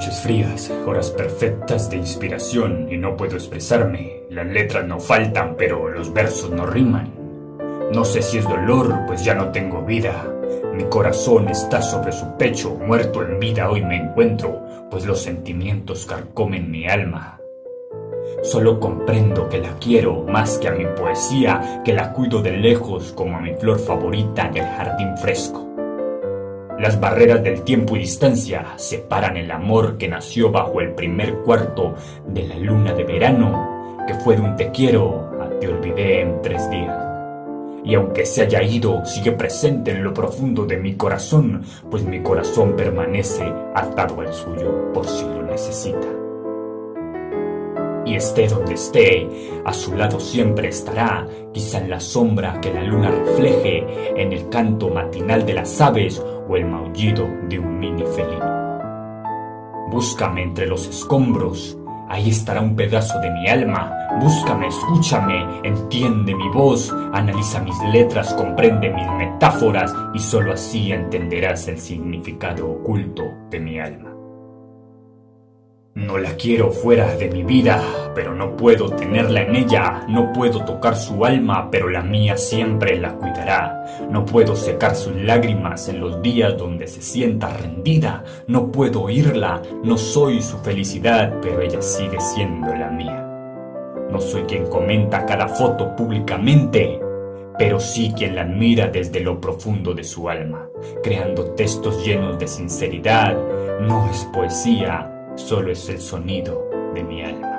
noches frías, horas perfectas de inspiración y no puedo expresarme. Las letras no faltan, pero los versos no riman. No sé si es dolor, pues ya no tengo vida. Mi corazón está sobre su pecho, muerto en vida hoy me encuentro, pues los sentimientos carcomen mi alma. Solo comprendo que la quiero más que a mi poesía, que la cuido de lejos como a mi flor favorita en el jardín fresco. Las barreras del tiempo y distancia separan el amor que nació bajo el primer cuarto de la luna de verano, que fue de un te quiero a te olvidé en 3 días. Y aunque se haya ido, sigue presente en lo profundo de mi corazón, pues mi corazón permanece atado al suyo por si lo necesita. Y esté donde esté, a su lado siempre estará, quizá en la sombra que la luna refleje, en el canto matinal de las aves o el maullido de un mini felino. Búscame entre los escombros, ahí estará un pedazo de mi alma. Búscame, escúchame, entiende mi voz, analiza mis letras, comprende mis metáforas, y solo así entenderás el significado oculto de mi alma. No la quiero fuera de mi vida, pero no puedo tenerla en ella. No puedo tocar su alma, pero la mía siempre la cuidará. No puedo secar sus lágrimas en los días donde se sienta rendida. No puedo oírla, no soy su felicidad, pero ella sigue siendo la mía. No soy quien comenta cada foto públicamente, pero sí quien la admira desde lo profundo de su alma, creando textos llenos de sinceridad. No es poesía, solo es el sonido de mi alma.